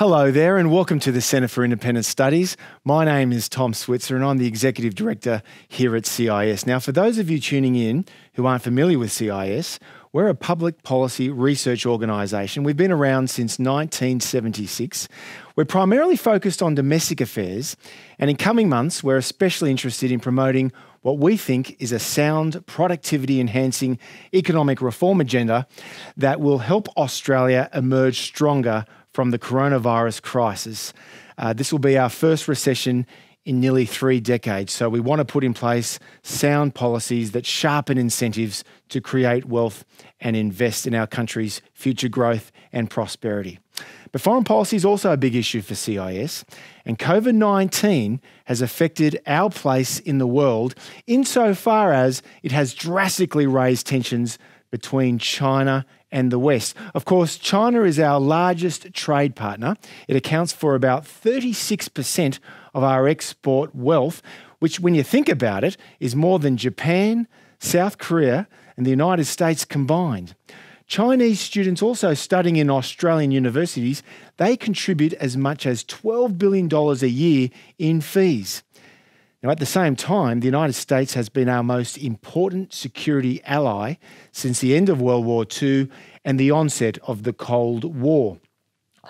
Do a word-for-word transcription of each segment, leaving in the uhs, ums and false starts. Hello there and welcome to the Centre for Independent Studies. My name is Tom Switzer and I'm the Executive Director here at C I S. Now, for those of you tuning in who aren't familiar with C I S, we're a public policy research organisation. We've been around since nineteen seventy-six. We're primarily focused on domestic affairs, and in coming months we're especially interested in promoting what we think is a sound, productivity-enhancing economic reform agenda that will help Australia emerge stronger from the coronavirus crisis. Uh, this will be our first recession in nearly three decades. So we want to put in place sound policies that sharpen incentives to create wealth and invest in our country's future growth and prosperity. But foreign policy is also a big issue for C I S, and COVID nineteen has affected our place in the world insofar as it has drastically raised tensions between China and the West. Of course, China is our largest trade partner. It accounts for about thirty-six percent of our export wealth, which, when you think about it, is more than Japan, South Korea and the United States combined. Chinese students also studying in Australian universities, they contribute as much as twelve billion dollars a year in fees. Now, at the same time, the United States has been our most important security ally since the end of World War Two and the onset of the Cold War.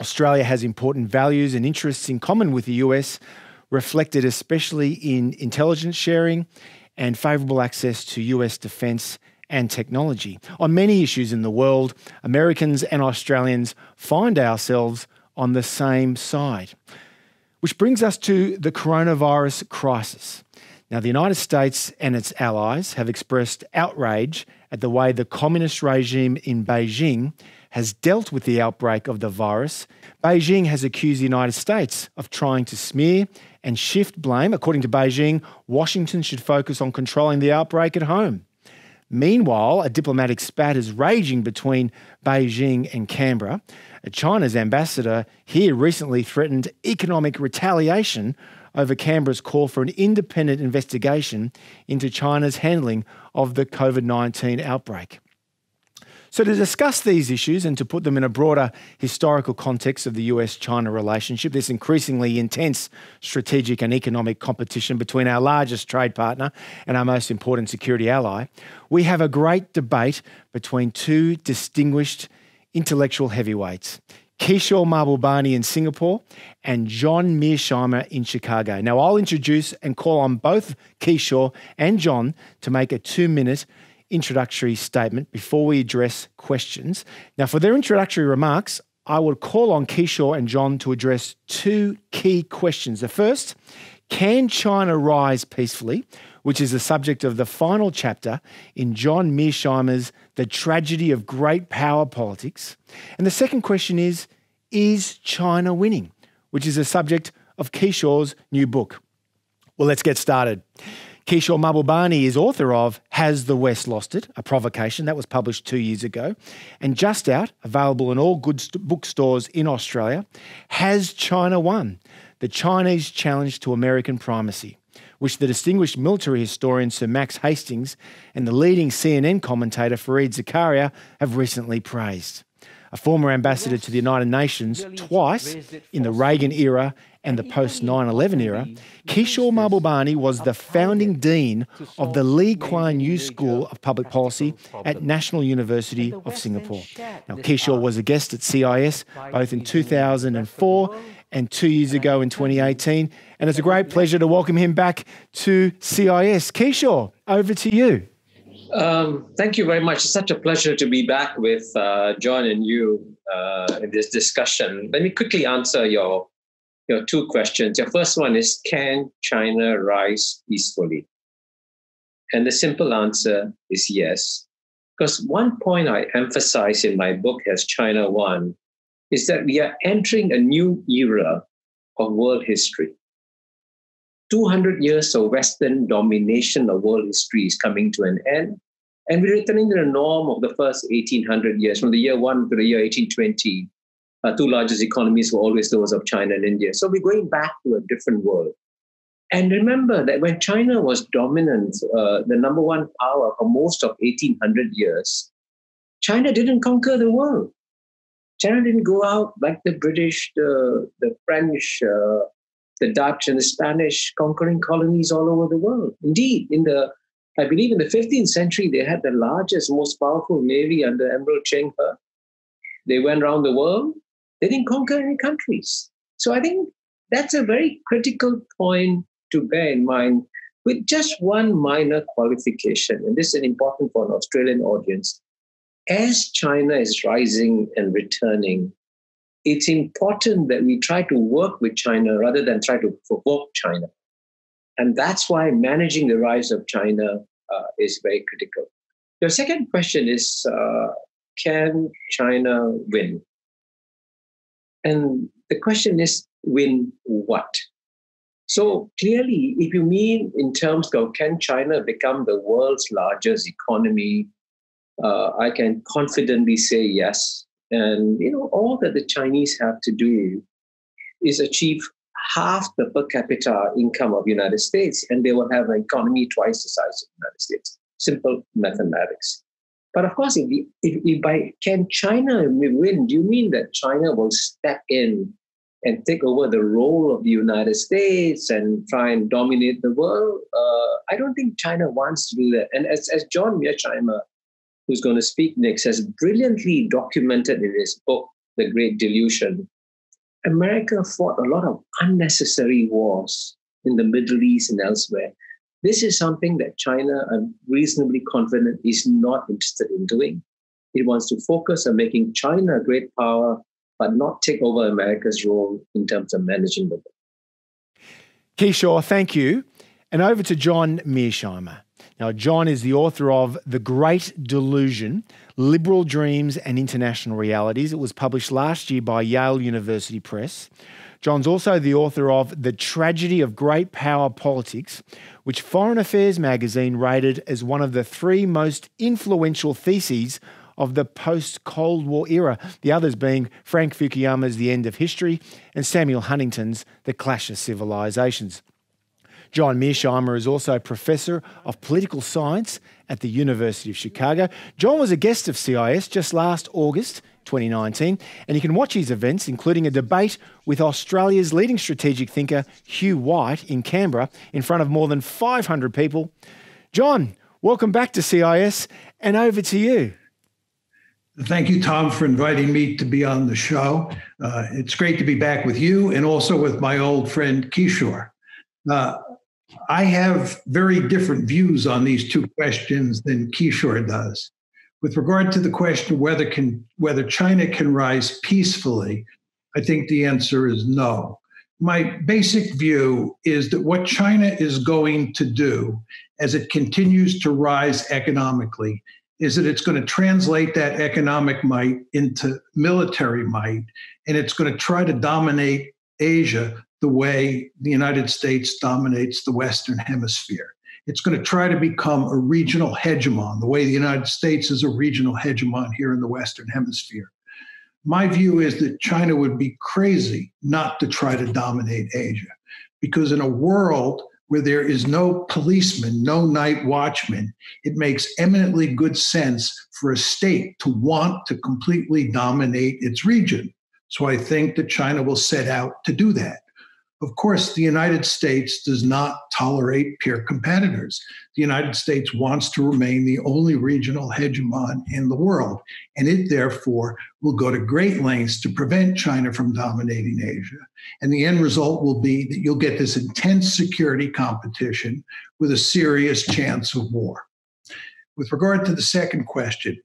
Australia has important values and interests in common with the U S, reflected especially in intelligence sharing and favourable access to U S defence and technology. On many issues in the world, Americans and Australians find ourselves on the same side. Which brings us to the coronavirus crisis. Now, the United States and its allies have expressed outrage at the way the communist regime in Beijing has dealt with the outbreak of the virus. Beijing has accused the United States of trying to smear and shift blame. According to Beijing, Washington should focus on controlling the outbreak at home. Meanwhile, a diplomatic spat is raging between Beijing and Canberra. China's ambassador here recently threatened economic retaliation over Canberra's call for an independent investigation into China's handling of the COVID nineteen outbreak. So to discuss these issues and to put them in a broader historical context of the U S China relationship, this increasingly intense strategic and economic competition between our largest trade partner and our most important security ally, we have a great debate between two distinguished intellectual heavyweights, Kishore Mahbubani in Singapore and John Mearsheimer in Chicago. Now, I'll introduce and call on both Kishore and John to make a two-minute introductory statement before we address questions. Now, for their introductory remarks, I will call on Kishore and John to address two key questions. The first, can China rise peacefully, which is the subject of the final chapter in John Mearsheimer's The Tragedy of Great Power Politics. And the second question is, is China winning, which is the subject of Kishore's new book. Well, let's get started. Kishore Mahbubani is author of Has the West Lost It? A Provocation, that was published two years ago, and just out, available in all good bookstores in Australia, Has China Won? The Chinese Challenge to American Primacy, which the distinguished military historian Sir Max Hastings and the leading C N N commentator Fareed Zakaria have recently praised. A former ambassador to the United Nations twice in the Reagan era and the post nine eleven era, Kishore Mahbubani was the founding dean of the Lee Kuan Yew School of Public Policy at National University of Singapore. Now, Kishore was a guest at C I S both in two thousand four and two years ago in twenty eighteen, and it's a great pleasure to welcome him back to C I S. Kishore, over to you. Um, thank you very much. It's such a pleasure to be back with uh, John and you uh, in this discussion. Let me quickly answer your, your two questions. Your first one is, can China rise peacefully? And the simple answer is yes. Because one point I emphasize in my book, Has China Won?, is that we are entering a new era of world history. two hundred years of Western domination of world history is coming to an end, and we're returning to the norm of the first eighteen hundred years. From the year one to the year eighteen twenty, our two largest economies were always those of China and India. So we're going back to a different world. And remember that when China was dominant, uh, the number one power for most of eighteen hundred years, China didn't conquer the world. China didn't go out like the British, the, the French, uh, the Dutch and the Spanish conquering colonies all over the world. Indeed, in the, I believe in the fifteenth century, they had the largest, most powerful navy under Admiral Zheng He. They went around the world. They didn't conquer any countries. So I think that's a very critical point to bear in mind, with just one minor qualification, and this is important for an Australian audience. As China is rising and returning, it's important that we try to work with China rather than try to provoke China. And that's why managing the rise of China uh, is very critical. Your second question is, uh, can China win? And the question is, win what? So clearly, if you mean in terms of can China become the world's largest economy, uh, I can confidently say yes. And you know, all that the Chinese have to do is achieve half the per capita income of the United States, and they will have an economy twice the size of the United States. Simple mathematics. But of course, if, we, if, if by can China win, do you mean that China will step in and take over the role of the United States and try and dominate the world? Uh, I don't think China wants to do that. And as, as John Mearsheimer, who's going to speak next, has brilliantly documented in his book, The Great Delusion, America fought a lot of unnecessary wars in the Middle East and elsewhere. This is something that China, I'm reasonably confident, is not interested in doing. It wants to focus on making China a great power, but not take over America's role in terms of managing the world. Kishore, thank you. And over to John Mearsheimer. Now, John is the author of The Great Delusion, Liberal Dreams and International Realities. It was published last year by Yale University Press. John's also the author of The Tragedy of Great Power Politics, which Foreign Affairs magazine rated as one of the three most influential theses of the post-Cold War era, the others being Frank Fukuyama's The End of History and Samuel Huntington's The Clash of Civilizations. John Mearsheimer is also Professor of Political Science at the University of Chicago. John was a guest of C I S just last August twenty nineteen, and you can watch his events, including a debate with Australia's leading strategic thinker, Hugh White, in Canberra, in front of more than five hundred people. John, welcome back to C I S, and over to you. Thank you, Tom, for inviting me to be on the show. Uh, it's great to be back with you and also with my old friend Kishore. Uh, I have very different views on these two questions than Kishore does. With regard to the question whether can whether China can rise peacefully, I think the answer is no. My basic view is that what China is going to do as it continues to rise economically is that it's going to translate that economic might into military might, and it's going to try to dominate Asia the way the United States dominates the Western Hemisphere. It's going to try to become a regional hegemon, the way the United States is a regional hegemon here in the Western Hemisphere. My view is that China would be crazy not to try to dominate Asia, because in a world where there is no policeman, no night watchman, it makes eminently good sense for a state to want to completely dominate its region. So I think that China will set out to do that. Of course, the United States does not tolerate peer competitors. The United States wants to remain the only regional hegemon in the world, and it therefore will go to great lengths to prevent China from dominating Asia. And the end result will be that you'll get this intense security competition with a serious chance of war. With regard to the second question,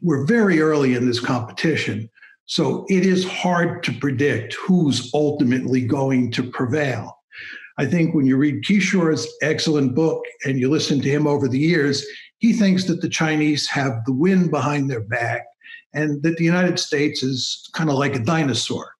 we're very early in this competition. So it is hard to predict who's ultimately going to prevail. I think when you read Kishore's excellent book and you listen to him over the years, he thinks that the Chinese have the wind behind their back and that the United States is kind of like a dinosaur.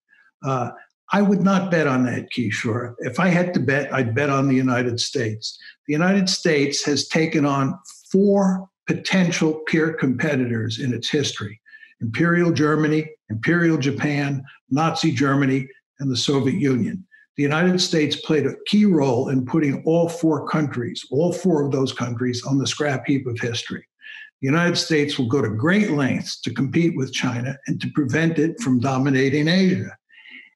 Uh, I would not bet on that, Kishore. If I had to bet, I'd bet on the United States. The United States has taken on four potential peer competitors in its history: Imperial Germany, Imperial Japan, Nazi Germany, and the Soviet Union. The United States played a key role in putting all four countries, all four of those countries, on the scrap heap of history. the United States will go to great lengths to compete with China and to prevent it from dominating Asia.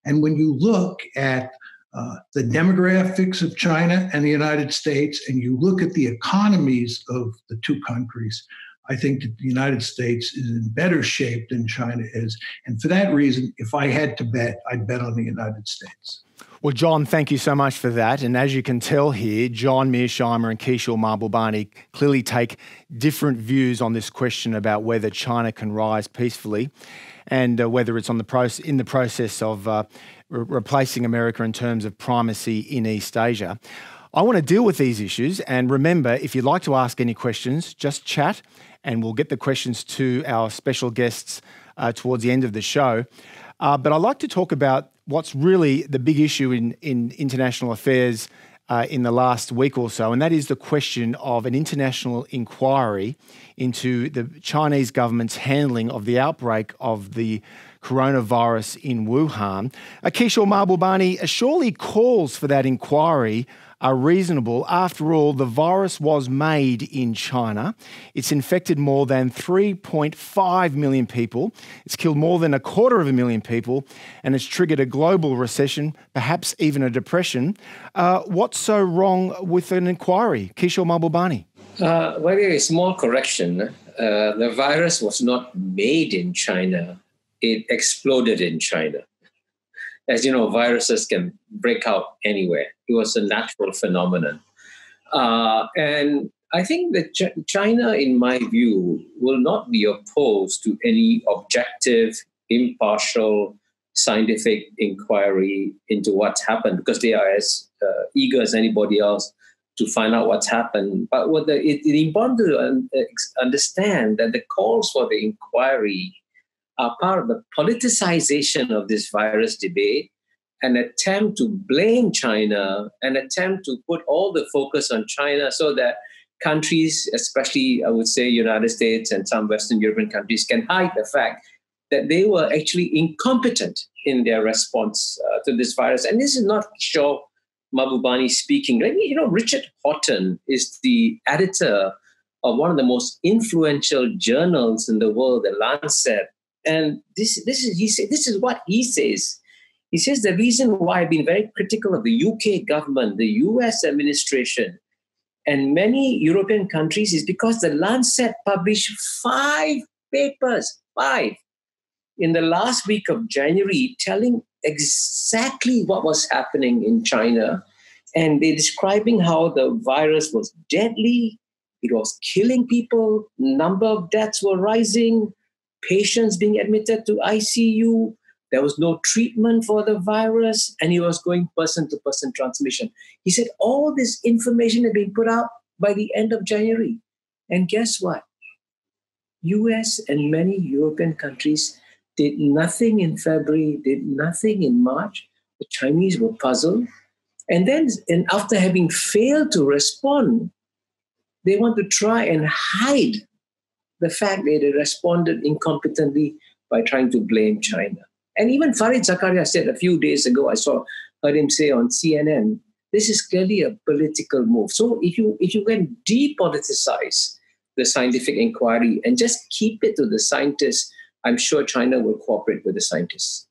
And when you look at uh, the demographics of China and the United States, and you look at the economies of the two countries, I think that the United States is in better shape than China is. And for that reason, if I had to bet, I'd bet on the United States. Well, John, thank you so much for that. And as you can tell here, John Mearsheimer and Kishore Mahbubani clearly take different views on this question about whether China can rise peacefully and uh, whether it's on the proce- in the process of uh, re- replacing America in terms of primacy in East Asia. I want to deal with these issues. And remember, if you'd like to ask any questions, just chat and we'll get the questions to our special guests uh, towards the end of the show. Uh, but I'd like to talk about what's really the big issue in, in international affairs uh, in the last week or so, and that is the question of an international inquiry into the Chinese government's handling of the outbreak of the coronavirus in Wuhan. Uh, Kishore Mahbubani surely calls for that inquiry are reasonable. After all, the virus was made in China. It's infected more than three point five million people. It's killed more than a quarter of a million people, and it's triggered a global recession, perhaps even a depression. Uh, what's so wrong with an inquiry? Kishore Mahbubani. Uh, well, a small correction. Uh, the virus was not made in China. It exploded in China. As you know, viruses can break out anywhere. It was a natural phenomenon. Uh, and I think that Ch- China, in my view, will not be opposed to any objective, impartial, scientific inquiry into what's happened, because they are as uh, eager as anybody else to find out what's happened. But what the, it, it's important to un- understand that the calls for the inquiry are part of the politicization of this virus debate, an attempt to blame China, an attempt to put all the focus on China so that countries, especially I would say United States and some Western European countries, can hide the fact that they were actually incompetent in their response uh, to this virus. And this is not Kishore Mahbubani speaking. Like, you know, Richard Horton is the editor of one of the most influential journals in the world, The Lancet. And this, this is he say, This is what he says. He says the reason why I've been very critical of the U K government, the U S administration, and many European countries is because the Lancet published five papers, five, in the last week of January, telling exactly what was happening in China. And they're describing how the virus was deadly, it was killing people, number of deaths were rising, patients being admitted to I C U, there was no treatment for the virus, and it was going person-to-person transmission. He said all this information had been put out by the end of January. And guess what? U S and many European countries did nothing in February, did nothing in March. The Chinese were puzzled. And then, and after having failed to respond, they want to try and hide the fact that they responded incompetently by trying to blame China. And even Fareed Zakaria said a few days ago, I saw heard him say on C N N, this is clearly a political move. So if you if you can depoliticize the scientific inquiry and just keep it to the scientists, I'm sure China will cooperate with the scientists.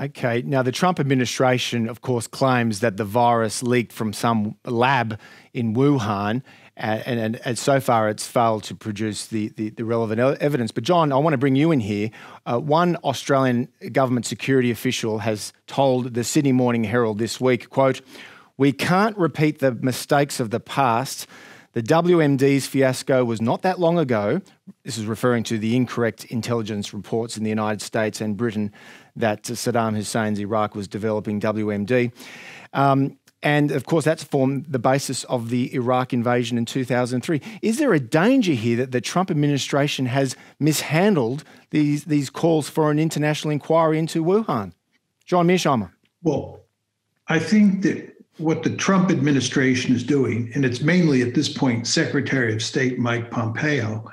Okay. Now, the Trump administration, of course, claims that the virus leaked from some lab in Wuhan, and, and, and so far it's failed to produce the, the, the relevant evidence. But, John, I want to bring you in here. Uh, one Australian government security official has told the Sydney Morning Herald this week, quote, "We can't repeat the mistakes of the past. The W M D's fiasco was not that long ago." This is referring to the incorrect intelligence reports in the United States and Britain that Saddam Hussein's Iraq was developing W M D. Um, and, of course, that's formed the basis of the Iraq invasion in two thousand three. Is there a danger here that the Trump administration has mishandled these, these calls for an international inquiry into Wuhan? John Mearsheimer. Well, I think that what the Trump administration is doing, and it's mainly at this point Secretary of State Mike Pompeo,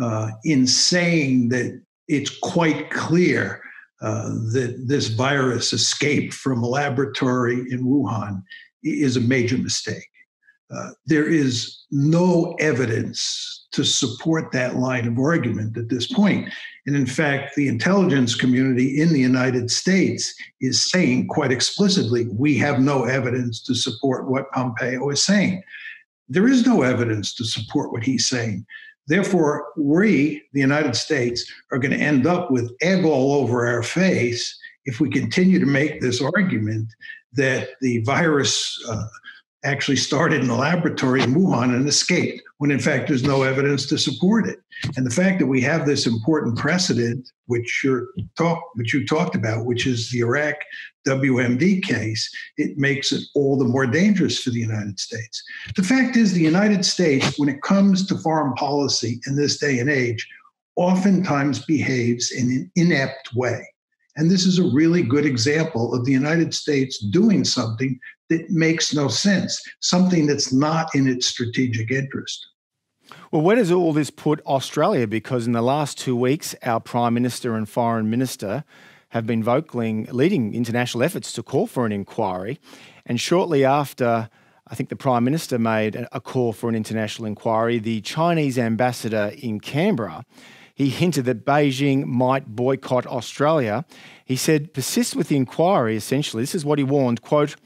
uh, in saying that it's quite clear uh, that this virus escaped from a laboratory in Wuhan, is a major mistake. Uh, there is no evidence to support that line of argument at this point. And in fact, the intelligence community in the United States is saying quite explicitly, we have no evidence to support what Pompeo is saying. There is no evidence to support what he's saying. Therefore, we, the United States, are going to end up with egg all over our face if we continue to make this argument that the virus uh, actually started in a laboratory in Wuhan and escaped, when in fact there's no evidence to support it. And the fact that we have this important precedent, which, you're talk, which you talked about, which is the Iraq W M D case, it makes it all the more dangerous for the United States. The fact is the United States, when it comes to foreign policy in this day and age, oftentimes behaves in an inept way. And this is a really good example of the United States doing something that makes no sense, something that's not in its strategic interest. Well, where does all this put Australia? Because in the last two weeks, our Prime Minister and Foreign Minister have been vocaling, leading international efforts to call for an inquiry. And shortly after, I think the Prime Minister made a call for an international inquiry, the Chinese ambassador in Canberra, he hinted that Beijing might boycott Australia. He said, persist with the inquiry, essentially. This is what he warned, quote,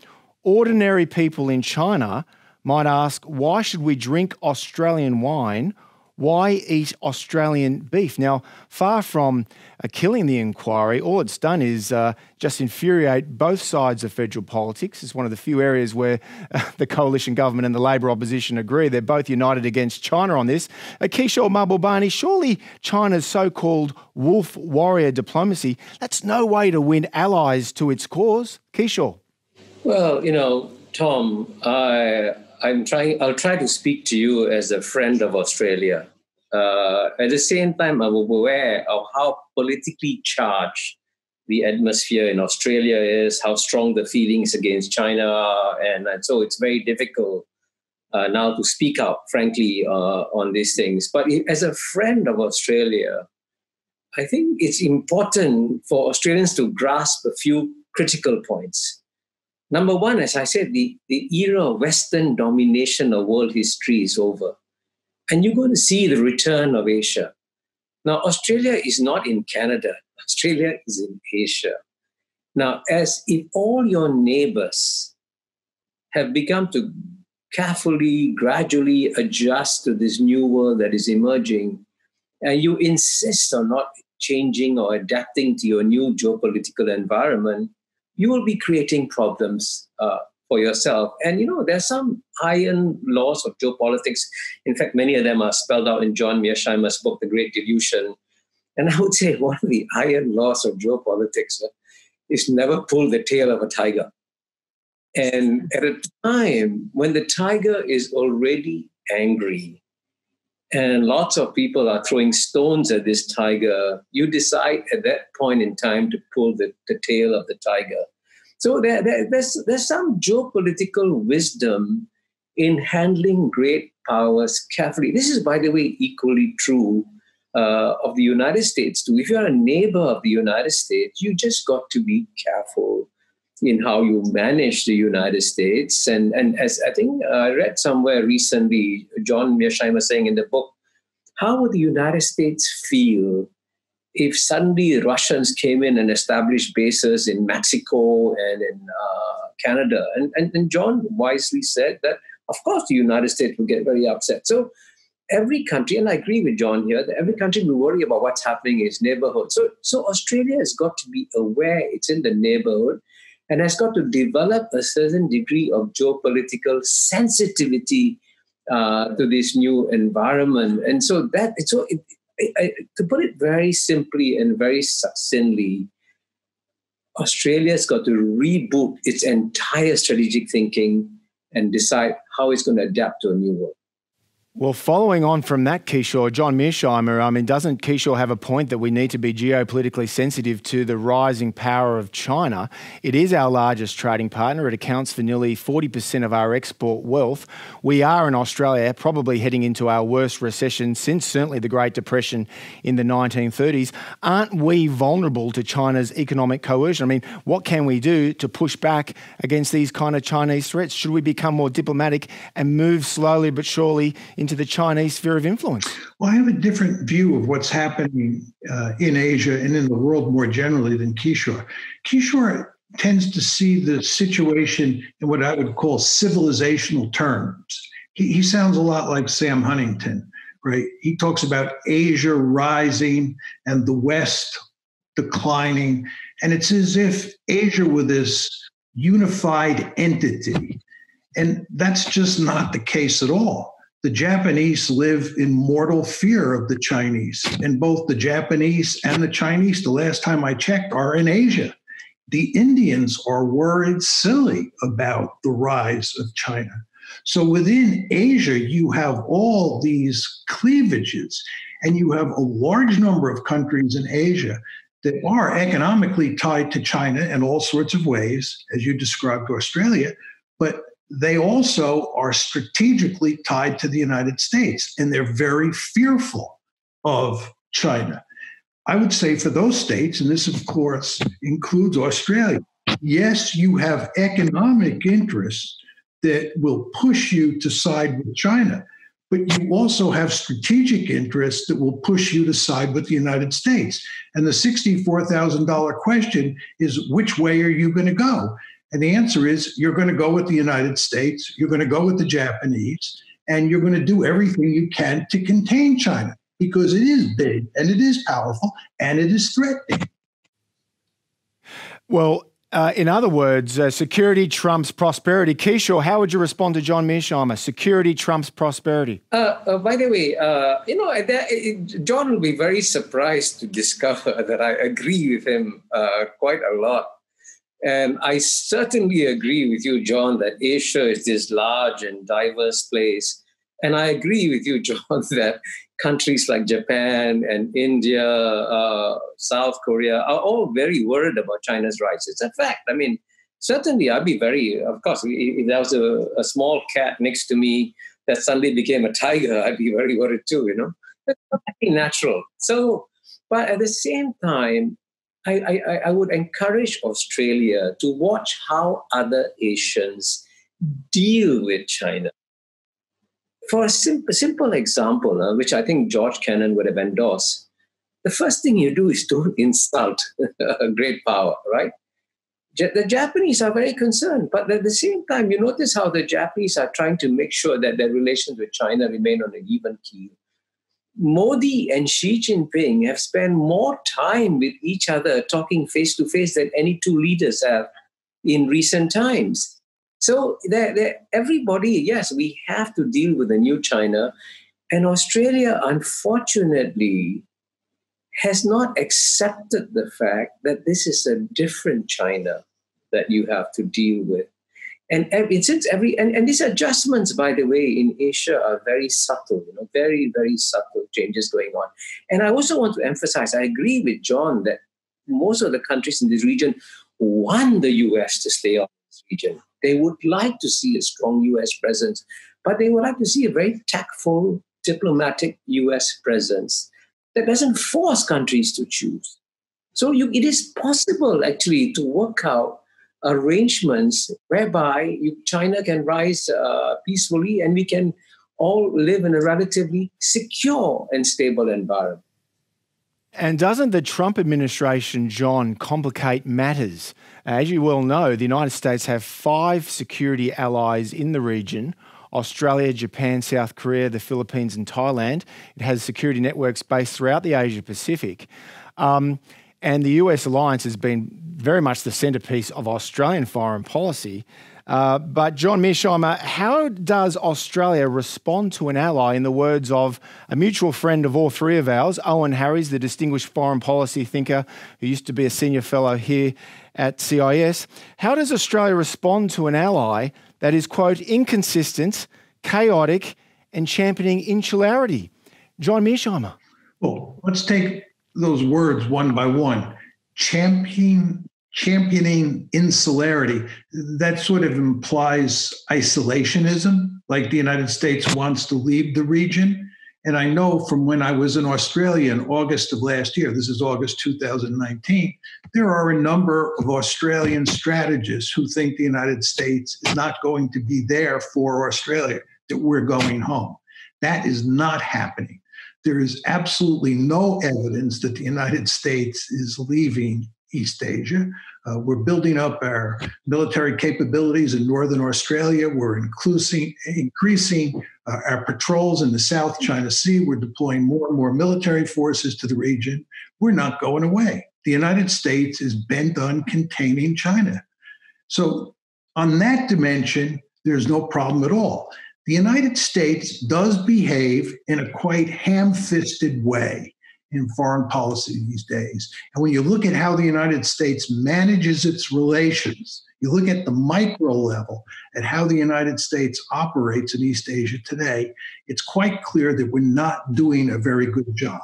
ordinary people in China might ask, why should we drink Australian wine? Why eat Australian beef? Now, far from uh, killing the inquiry, all it's done is uh, just infuriate both sides of federal politics. It's one of the few areas where uh, the coalition government and the Labor opposition agree. They're both united against China on this. Uh, Kishore Mahbubani, surely China's so-called wolf warrior diplomacy, that's no way to win allies to its cause. Kishore. Well, you know, Tom, I, I'm trying, I'll try to speak to you as a friend of Australia. Uh, at the same time, I'm aware of how politically charged the atmosphere in Australia is, how strong the feelings against China are, and, and so it's very difficult uh, now to speak out, frankly, uh, on these things. But as a friend of Australia, I think it's important for Australians to grasp a few critical points. Number one, as I said, the, the era of Western domination of world history is over. And you're going to see the return of Asia. Now, Australia is not in Canada. Australia is in Asia. Now, as if all your neighbors have begun to carefully, gradually adjust to this new world that is emerging, and you insist on not changing or adapting to your new geopolitical environment, you will be creating problems uh, for yourself. And, you know, there's some iron laws of geopolitics. In fact, many of them are spelled out in John Mearsheimer's book, The Great Delusion. And I would say one of the iron laws of geopolitics is never pull the tail of a tiger. And at a time when the tiger is already angry and lots of people are throwing stones at this tiger, you decide at that point in time to pull the, the tail of the tiger. So there, there, there's, there's some geopolitical wisdom in handling great powers carefully. This is, by the way, equally true uh, of the United States too. If you're a neighbor of the United States, you just got to be careful in how you manage the United States. And, and as I think I read somewhere recently, John Mearsheimer saying in the book, how would the United States feel if suddenly Russians came in and established bases in Mexico and in uh, Canada? And, and, and John wisely said that, of course, the United States would get very upset. So every country, and I agree with John here, that every country will worry about what's happening in its neighborhood. So, so Australia has got to be aware it's in the neighborhood, and has got to develop a certain degree of geopolitical sensitivity uh, to this new environment. And so that, so it, it, I, to put it very simply and very succinctly, Australia's got to reboot its entire strategic thinking and decide how it's going to adapt to a new world. Well, following on from that, Kishore, John Mearsheimer, I mean, doesn't Kishore have a point that we need to be geopolitically sensitive to the rising power of China? It is our largest trading partner. It accounts for nearly forty percent of our export wealth. We are in Australia probably heading into our worst recession since certainly the Great Depression in the nineteen thirties. Aren't we vulnerable to China's economic coercion? I mean, what can we do to push back against these kind of Chinese threats? Should we become more diplomatic and move slowly but surely into the Chinese sphere of influence? Well, I have a different view of what's happening uh, in Asia and in the world more generally than Kishore. Kishore tends to see the situation in what I would call civilizational terms. He, he sounds a lot like Sam Huntington, right? He talks about Asia rising and the West declining. And it's as if Asia were this unified entity. And that's just not the case at all. The Japanese live in mortal fear of the Chinese, and both the Japanese and the Chinese, the last time I checked, are in Asia. The Indians are worried silly about the rise of China. So within Asia, you have all these cleavages, and you have a large number of countries in Asia that are economically tied to China in all sorts of ways, as you described Australia, but they also are strategically tied to the United States, and they're very fearful of China. I would say for those states, and this, of course, includes Australia, yes, you have economic interests that will push you to side with China, but you also have strategic interests that will push you to side with the United States. And the sixty-four thousand dollar question is, which way are you going to go? And the answer is, you're going to go with the United States, you're going to go with the Japanese, and you're going to do everything you can to contain China, because it is big, and it is powerful, and it is threatening. Well, uh, in other words, uh, security trumps prosperity. Kishore, how would you respond to John Mearsheimer? Security trumps prosperity. Uh, uh, by the way, uh, you know, that, it, John will be very surprised to discover that I agree with him uh, quite a lot. And I certainly agree with you, John, that Asia is this large and diverse place. And I agree with you, John, that countries like Japan and India, uh, South Korea are all very worried about China's rise. It's a fact. I mean, certainly I'd be very, of course, if there was a, a small cat next to me that suddenly became a tiger, I'd be very worried too, you know. That's pretty natural. So, but at the same time, I, I, I would encourage Australia to watch how other Asians deal with China. For a sim- simple example, uh, which I think George Kennan would have endorsed, the first thing you do is don't insult a great power, right? Ja- the Japanese are very concerned, but at the same time, you notice how the Japanese are trying to make sure that their relations with China remain on an even keel. Modi and Xi Jinping have spent more time with each other talking face-to-face than any two leaders have in recent times. So they're, they're, everybody, yes, we have to deal with the new China. And Australia, unfortunately, has not accepted the fact that this is a different China that you have to deal with. And every, since every and, and these adjustments, by the way, in Asia are very subtle, you know, very, very subtle changes going on. And I also want to emphasize, I agree with John that most of the countries in this region want the U S to stay on this region. They would like to see a strong U S presence, but they would like to see a very tactful, diplomatic U S presence that doesn't force countries to choose. So you, it is possible, actually, to work out arrangements whereby you, China can rise uh, peacefully and we can all live in a relatively secure and stable environment. And doesn't the Trump administration, John, complicate matters? As you well know, the United States have five security allies in the region: Australia, Japan, South Korea, the Philippines and Thailand. It has security networks based throughout the Asia-Pacific. Um, And the U S alliance has been very much the centrepiece of Australian foreign policy. Uh, but John Mearsheimer, how does Australia respond to an ally, in the words of a mutual friend of all three of ours, Owen Harries, the distinguished foreign policy thinker who used to be a senior fellow here at C I S? How does Australia respond to an ally that is, quote, inconsistent, chaotic, and championing insularity. John Mearsheimer. Well, let's take those words one by one. Champion, championing insularity, that sort of implies isolationism, like the United States wants to leave the region. And I know from when I was in Australia in August of last year, this is August two thousand nineteen, there are a number of Australian strategists who think the United States is not going to be there for Australia, that we're going home. That is not happening. There is absolutely no evidence that the United States is leaving East Asia. Uh, we're building up our military capabilities in Northern Australia. We're increasing, increasing uh, our patrols in the South China Sea. We're deploying more and more military forces to the region. We're not going away. The United States is bent on containing China. So on that dimension, there's no problem at all. The United States does behave in a quite ham-fisted way in foreign policy these days. And when you look at how the United States manages its relations, you look at the micro level at how the United States operates in East Asia today, it's quite clear that we're not doing a very good job.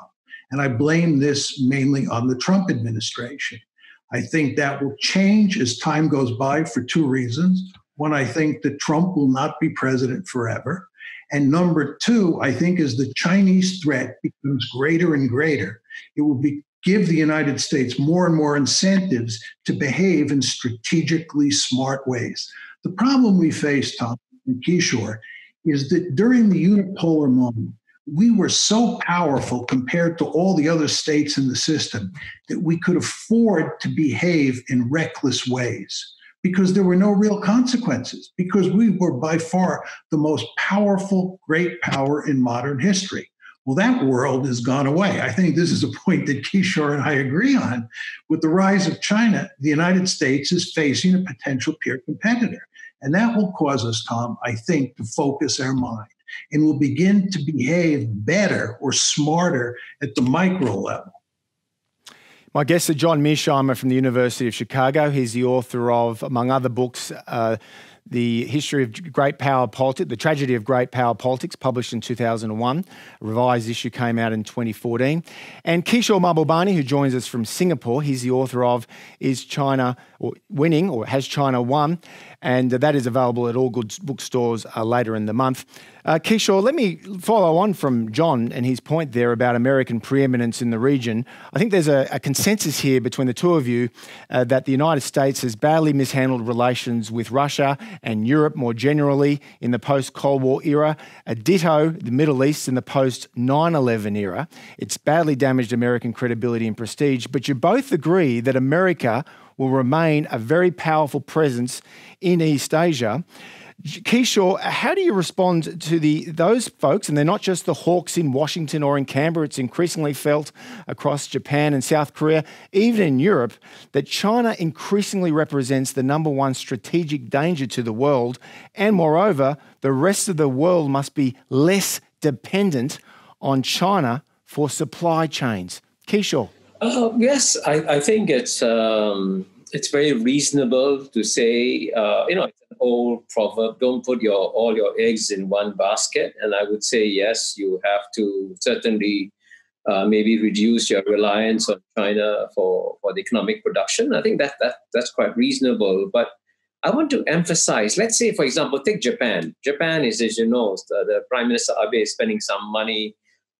And I blame this mainly on the Trump administration. I think that will change as time goes by for two reasons. One, I think that Trump will not be president forever. And number two, I think as the Chinese threat becomes greater and greater, it will be, give the United States more and more incentives to behave in strategically smart ways. The problem we face, Tom and Kishore, is that during the unipolar moment, we were so powerful compared to all the other states in the system that we could afford to behave in reckless ways, because there were no real consequences, because we were by far the most powerful great power in modern history. Well, that world has gone away. I think this is a point that Kishore and I agree on. With the rise of China, the United States is facing a potential peer competitor. And that will cause us, Tom, I think, to focus our mind. And we'll begin to behave better or smarter at the micro level. My guests are John Mearsheimer from the University of Chicago. He's the author of, among other books, uh, The History of Great Power Politics, The Tragedy of Great Power Politics, published in two thousand one. A revised issue came out in twenty fourteen. And Kishore Mahbubani, who joins us from Singapore, he's the author of Is China or Winning or Has China Won? And that is available at all good bookstores uh, later in the month. Uh, Kishore, let me follow on from John and his point there about American preeminence in the region. I think there's a, a consensus here between the two of you uh, that the United States has badly mishandled relations with Russia and Europe more generally in the post-Cold War era, a ditto the Middle East in the post nine eleven era. It's badly damaged American credibility and prestige, but you both agree that America will remain a very powerful presence in East Asia. Kishore, how do you respond to the those folks, and they're not just the hawks in Washington or in Canberra, it's increasingly felt across Japan and South Korea, even in Europe, that China increasingly represents the number one strategic danger to the world, and moreover, the rest of the world must be less dependent on China for supply chains? Kishore. Uh, yes, I, I think it's... Um... It's very reasonable to say, uh, you know, it's an old proverb, don't put your all your eggs in one basket. And I would say, yes, you have to certainly uh, maybe reduce your reliance on China for, for the economic production. I think that, that that's quite reasonable. But I want to emphasize, let's say, for example, take Japan. Japan is, as you know, the, the Prime Minister Abe is spending some money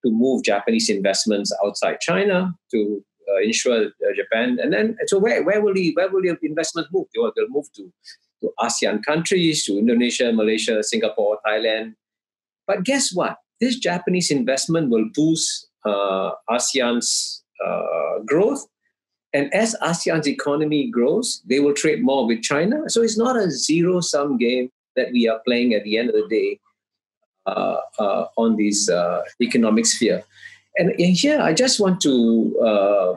to move Japanese investments outside China to Uh, insure uh, Japan, and then so where where will the where will the investment move? They'll, they'll move to, to ASEAN countries, to Indonesia, Malaysia, Singapore, Thailand. But guess what? This Japanese investment will boost uh, ASEAN's uh, growth, and as ASEAN's economy grows, they will trade more with China. So it's not a zero-sum game that we are playing at the end of the day uh, uh, on this uh, economic sphere. And here, I just want to uh,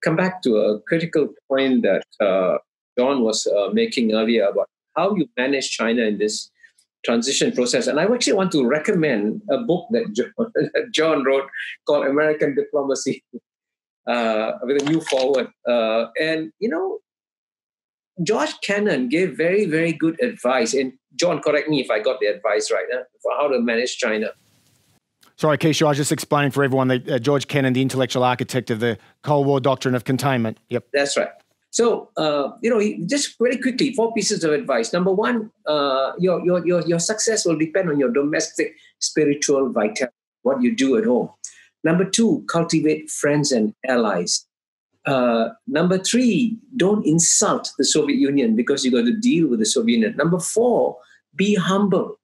come back to a critical point that uh, John was uh, making earlier about how you manage China in this transition process. And I actually want to recommend a book that John, that John wrote called American Diplomacy uh, with a New Forward. Uh, and, you know, George Kennan gave very, very good advice in John, correct me if I got the advice right, huh, for how to manage China. Sorry, Kishore, I was just explaining for everyone that uh, George Kennan, the intellectual architect of the Cold War doctrine of containment. Yep. That's right. So, uh, you know, just very quickly, four pieces of advice. Number one, uh, your, your, your, your success will depend on your domestic spiritual vitality, what you do at home. Number two, cultivate friends and allies. Uh, number three, don't insult the Soviet Union because you got to deal with the Soviet Union. Number four, be humble.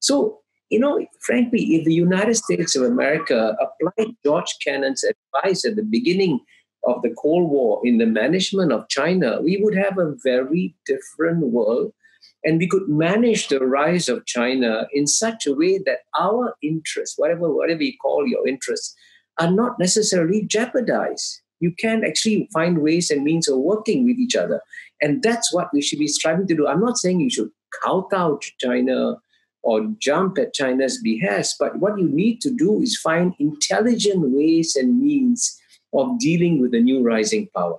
So, you know, frankly, if the United States of America applied George Kennan's advice at the beginning of the Cold War in the management of China, we would have a very different world, and we could manage the rise of China in such a way that our interests, whatever, whatever you call your interests, are not necessarily jeopardized. You can actually find ways and means of working with each other. And that's what we should be striving to do. I'm not saying you should kowtow to China or jump at China's behest, but what you need to do is find intelligent ways and means of dealing with the new rising power.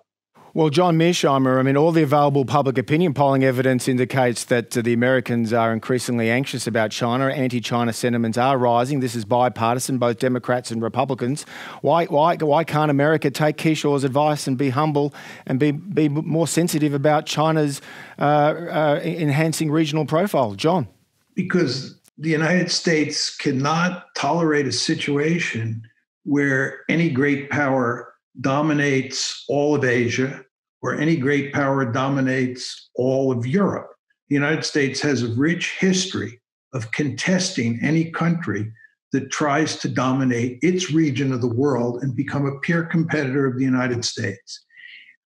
Well, John Mearsheimer, I mean, all the available public opinion polling evidence indicates that uh, the Americans are increasingly anxious about China. Anti-China sentiments are rising. This is bipartisan, both Democrats and Republicans. Why, why, why can't America take Kishore's advice and be humble and be, be more sensitive about China's uh, uh, enhancing regional profile? John? Because the United States cannot tolerate a situation where any great power dominates all of Asia, or any great power dominates all of Europe. The United States has a rich history of contesting any country that tries to dominate its region of the world and become a peer competitor of the United States.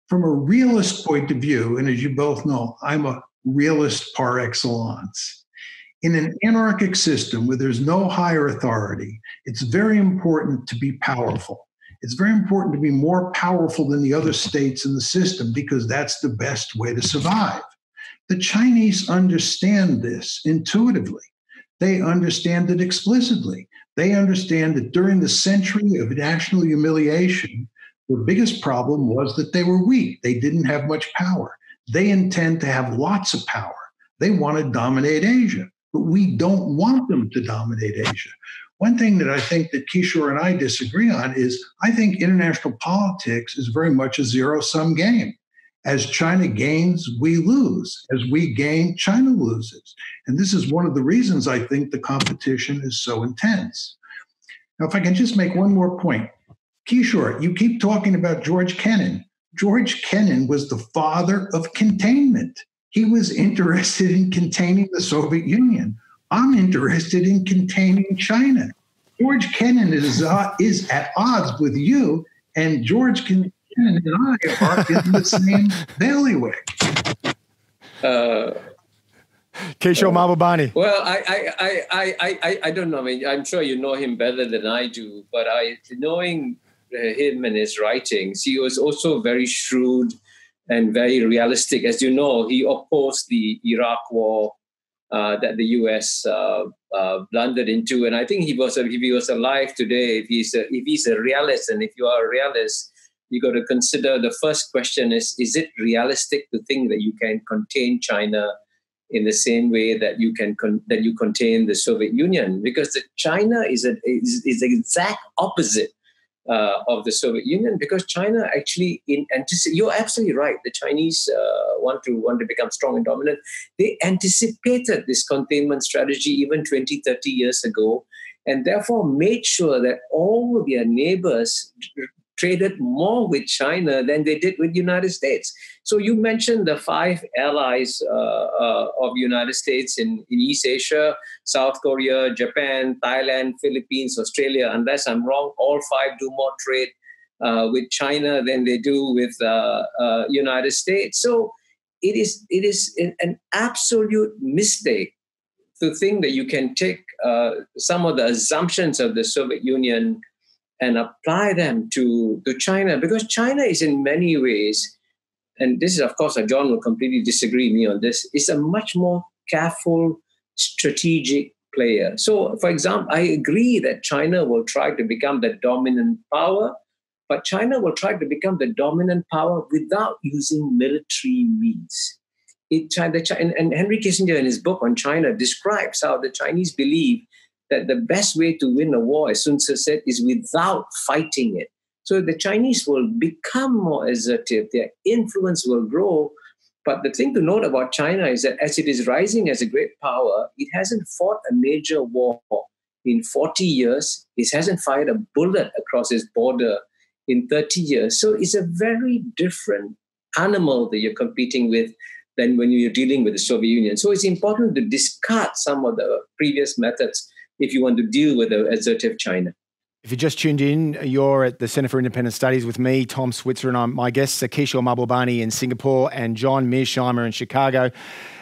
From a realist point of view, and as you both know, I'm a realist par excellence. In an anarchic system where there's no higher authority, it's very important to be powerful. It's very important to be more powerful than the other states in the system because that's the best way to survive. The Chinese understand this intuitively. They understand it explicitly. They understand that during the century of national humiliation, the biggest problem was that they were weak. They didn't have much power. They intend to have lots of power. They want to dominate Asia. But we don't want them to dominate Asia. One thing that I think that Kishore and I disagree on is I think international politics is very much a zero-sum game. As China gains, we lose. As we gain, China loses. And this is one of the reasons I think the competition is so intense. Now, if I can just make one more point. Kishore, you keep talking about George Kennan. George Kennan was the father of containment. He was interested in containing the Soviet Union. I'm interested in containing China. George Kennan is, uh, is at odds with you, and George Kennan and I are in the same bailiwick. Uh, Kishore uh, Mahbubani. Well, I, I, I, I, I, I don't know. I mean, I'm sure you know him better than I do, but I, knowing him and his writings, he was also very shrewd and very realistic. As you know, he opposed the Iraq war Uh, that the U S uh, uh, blundered into, and I think he was, if he was alive today, if he's a, if he's a realist, and if you are a realist, you got to consider the first question is: is it realistic to think that you can contain China in the same way that you can con that you contain the Soviet Union? Because the China is a, is, is the exact opposite uh, of the Soviet Union. Because China actually, in anticip you're absolutely right. The Chinese. Uh, want to want to become strong and dominant, they anticipated this containment strategy even twenty, thirty years ago, and therefore made sure that all of their neighbors traded more with China than they did with the United States. So you mentioned the five allies uh, uh, of the United States in, in East Asia, South Korea, Japan, Thailand, Philippines, Australia, unless I'm wrong, all five do more trade uh, with China than they do with uh, uh, United States. So It is, it is an absolute mistake to think that you can take uh, some of the assumptions of the Soviet Union and apply them to, to China, because China is in many ways, and this is, of course, John will completely disagree with me on this, is a much more careful, strategic player. So, for example, I agree that China will try to become the dominant power, but China will try to become the dominant power without using military means. it, China, China, and Henry Kissinger in his book on China describes how the Chinese believe that the best way to win a war, as Sun Tzu said, is without fighting it. So the Chinese will become more assertive, their influence will grow. But the thing to note about China is that as it is rising as a great power, it hasn't fought a major war in forty years. It hasn't fired a bullet across its border in thirty years. So it's a very different animal that you're competing with than when you're dealing with the Soviet Union. So it's important to discard some of the previous methods if you want to deal with an assertive China. If you just tuned in, you're at the Centre for Independent Studies with me, Tom Switzer, and I'm, my guests are Kishore Mahbubani in Singapore and John Mearsheimer in Chicago.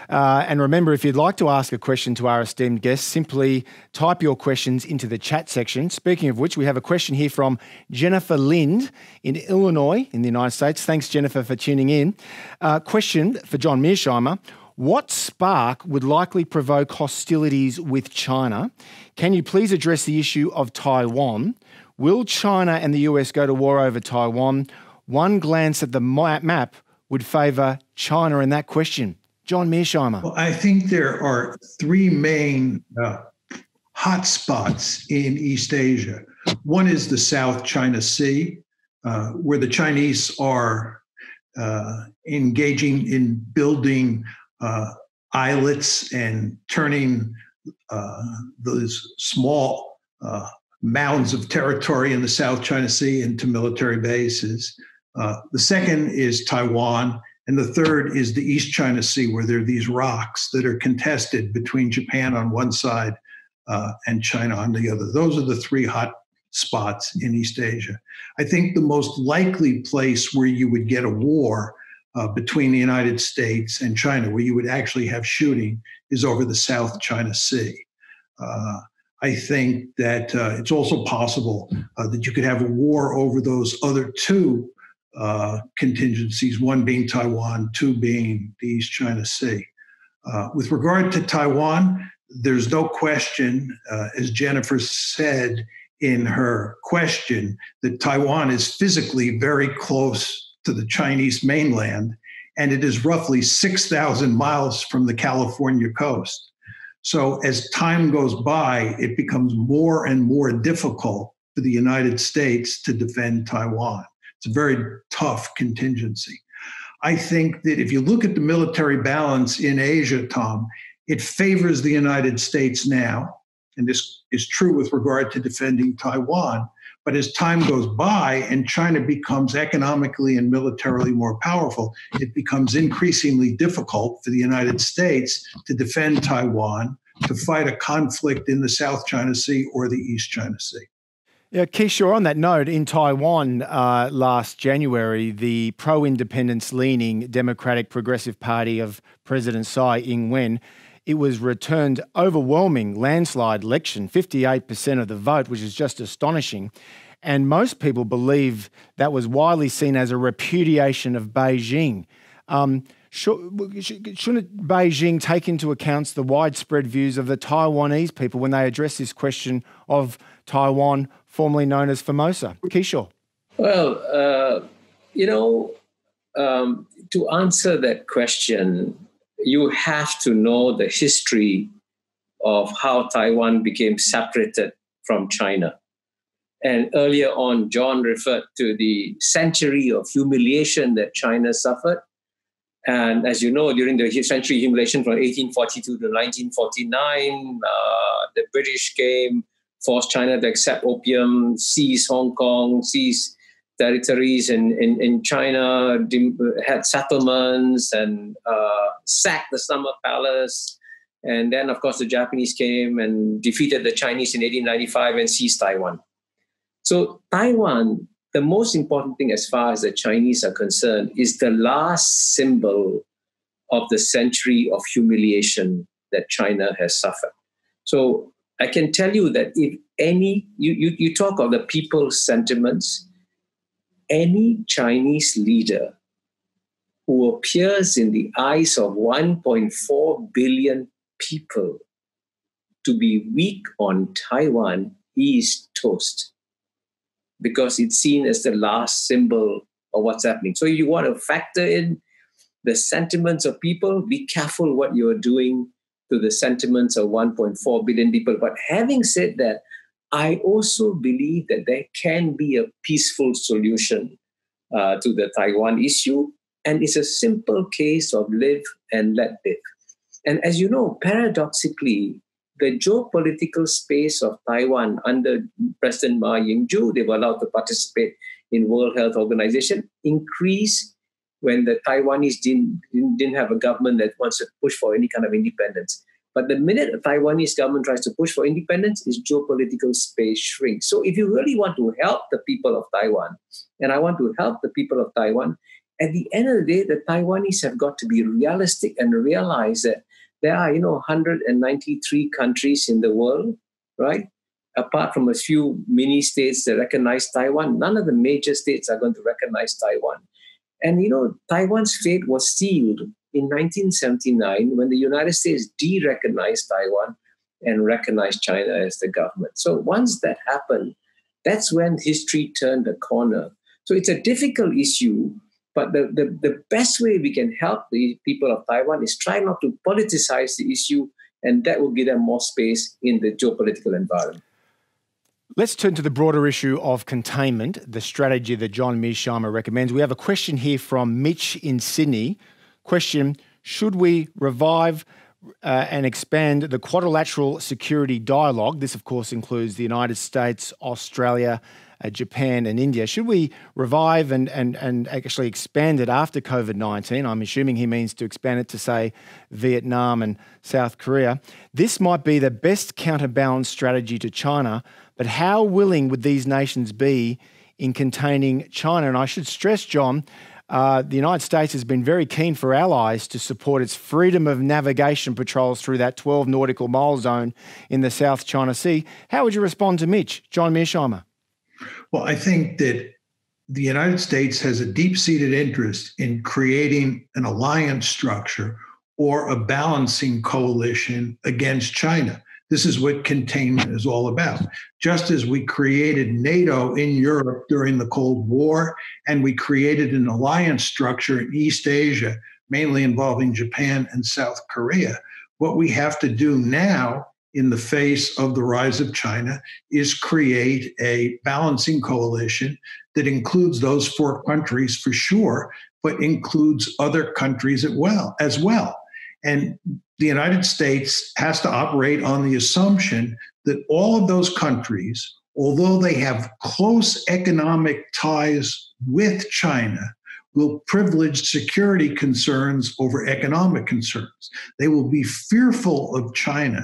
Uh, and remember, if you'd like to ask a question to our esteemed guests, simply type your questions into the chat section. Speaking of which, we have a question here from Jennifer Lind in Illinois in the United States. Thanks, Jennifer, for tuning in. Uh, question for John Mearsheimer. What spark would likely provoke hostilities with China? Can you please address the issue of Taiwan? Will China and the U S go to war over Taiwan? One glance at the map would favour China in that question. John Mearsheimer. Well, I think there are three main uh, hot spots in East Asia. One is the South China Sea, uh, where the Chinese are uh, engaging in building Uh, islets and turning uh, those small uh, mounds of territory in the South China Sea into military bases. Uh, the second is Taiwan, and the third is the East China Sea, where there are these rocks that are contested between Japan on one side uh, and China on the other. Those are the three hot spots in East Asia. I think the most likely place where you would get a war Uh, between the United States and China, where you would actually have shooting, is over the South China Sea. Uh, I think that uh, it's also possible uh, that you could have a war over those other two uh, contingencies, one being Taiwan, two being the East China Sea. Uh, with regard to Taiwan, there's no question, uh, as Jennifer said in her question, that Taiwan is physically very close to the Chinese mainland, and it is roughly six thousand miles from the California coast. So as time goes by, it becomes more and more difficult for the United States to defend Taiwan. It's a very tough contingency. I think that if you look at the military balance in Asia, Tom, it favors the United States now, and this is true with regard to defending Taiwan. But as time goes by and China becomes economically and militarily more powerful, it becomes increasingly difficult for the United States to defend Taiwan, to fight a conflict in the South China Sea or the East China Sea. Yeah, Kishore, on that note, in Taiwan uh, last January, the pro-independence-leaning Democratic Progressive Party of President Tsai Ing-wen, it was returned overwhelming landslide election, fifty-eight percent of the vote, which is just astonishing. And most people believe that was widely seen as a repudiation of Beijing. Um, shouldn't Beijing take into account the widespread views of the Taiwanese people when they address this question of Taiwan, formerly known as Formosa? Kishore. Well, uh, you know, um, to answer that question, you have to know the history of how Taiwan became separated from China. And earlier on, John referred to the century of humiliation that China suffered. And as you know, during the century of humiliation from eighteen forty-two to nineteen forty-nine, uh, the British came, forced China to accept opium, seize Hong Kong, seize territories in, in, in China, had settlements and uh, sacked the Summer Palace. And then, of course, the Japanese came and defeated the Chinese in eighteen ninety-five and seized Taiwan. So Taiwan, the most important thing as far as the Chinese are concerned, is the last symbol of the century of humiliation that China has suffered. So I can tell you that if any, you, you, you talk of the people's sentiments, any Chinese leader who appears in the eyes of one point four billion people to be weak on Taiwan, he is toast, because it's seen as the last symbol of what's happening. So you want to factor in the sentiments of people, be careful what you're doing to the sentiments of one point four billion people. But having said that, I also believe that there can be a peaceful solution uh, to the Taiwan issue. And it's a simple case of live and let live. And as you know, paradoxically, the geopolitical space of Taiwan under President Ma Ying-jeou, they were allowed to participate in World Health Organization, increased when the Taiwanese didn't, didn't have a government that wants to push for any kind of independence. But the minute the Taiwanese government tries to push for independence, its geopolitical space shrinks. So if you really want to help the people of Taiwan, and I want to help the people of Taiwan, at the end of the day, the Taiwanese have got to be realistic and realize that there are, you know, one hundred ninety-three countries in the world, right? Apart from a few mini states that recognize Taiwan, none of the major states are going to recognize Taiwan. And, you know, Taiwan's fate was sealed in nineteen seventy-nine when the United States de-recognized Taiwan and recognized China as the government. So once that happened, that's when history turned a corner. So it's a difficult issue. But the, the, the best way we can help the people of Taiwan is try not to politicize the issue, and that will give them more space in the geopolitical environment. Let's turn to the broader issue of containment, the strategy that John Mearsheimer recommends. We have a question here from Mitch in Sydney. Question, should we revive uh, and expand the quadrilateral security dialogue? This, of course, includes the United States, Australia, Uh, Japan and India. Should we revive and, and, and actually expand it after COVID nineteen? I'm assuming he means to expand it to, say, Vietnam and South Korea. This might be the best counterbalance strategy to China, but how willing would these nations be in containing China? And I should stress, John, uh, the United States has been very keen for allies to support its freedom of navigation patrols through that twelve nautical mile zone in the South China Sea. How would you respond to Mitch, John Mearsheimer? Well, I think that the United States has a deep-seated interest in creating an alliance structure or a balancing coalition against China. This is what containment is all about. Just as we created NATO in Europe during the Cold War, and we created an alliance structure in East Asia, mainly involving Japan and South Korea, what we have to do now in the face of the rise of China is create a balancing coalition that includes those four countries for sure, but includes other countries as well. And the United States has to operate on the assumption that all of those countries, although they have close economic ties with China, will privilege security concerns over economic concerns. They will be fearful of China